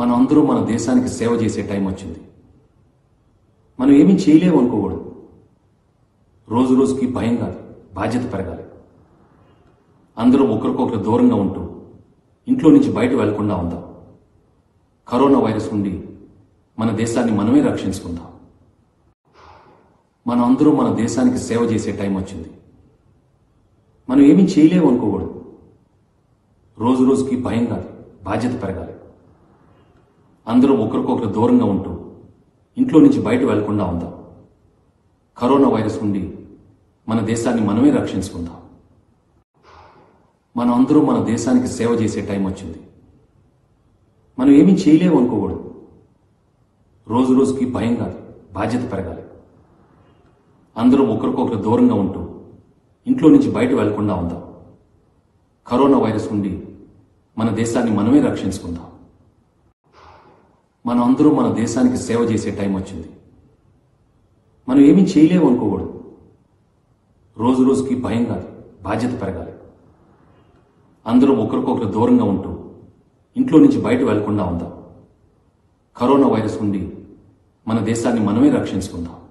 మనం అందరూ మన దేశానికి సేవ చేసే టైం వచ్చింది. మనం ఏమీ చేయలేము అనుకోకూడదు. రోజు రోజుకి భయం కాదు, బాధ్యత పెరగాలి. అందరూ ఒకరికొకరు దూరంగా ఉంటూ ఇంట్లో నుంచి బయట వెళ్లకుండా ఉందాం. కరోనా వైరస్ నుండి మన దేశాన్ని మనమే రక్షించుకుందాం. మనం అందరూ మన దేశానికి సేవ చేసే టైం వచ్చింది. మనం ఏమీ చేయలేము అనుకోకూడదు. రోజు రోజుకి భయం కాదు, బాధ్యత పెరగాలి. అందరూ ఒకరికొకరు దూరంగా ఉంటూ ఇంట్లో నుంచి బయట వెళ్లకుండా ఉందాం. కరోనా వైరస్ నుండి మన దేశాన్ని మనమే రక్షించుకుందాం. మనం అందరూ మన దేశానికి సేవ చేసే టైం వచ్చింది. మనం ఏమీ చేయలేము అనుకోకూడదు. రోజు రోజుకి భయం కాదు, బాధ్యత పెరగాలి. అందరూ ఒకరికొకరు దూరంగా ఉంటూ ఇంట్లో నుంచి బయట వెళ్లకుండా ఉందాం. కరోనా వైరస్ నుండి మన దేశాన్ని మనమే రక్షించుకుందాం. మనం అందరూ మన దేశానికి సేవ చేసే టైం వచ్చింది. మనం ఏమీ చేయలేము అనుకోకూడదు. రోజు రోజుకి భయం కాదు, బాధ్యత పెరగాలి. అందరూ ఒకరికొకరు దూరంగా ఉంటూ ఇంట్లో నుంచి బయట వెళ్లకుండా ఉందాం. కరోనా వైరస్ నుండి మన దేశాన్ని మనమే రక్షించుకుందాం.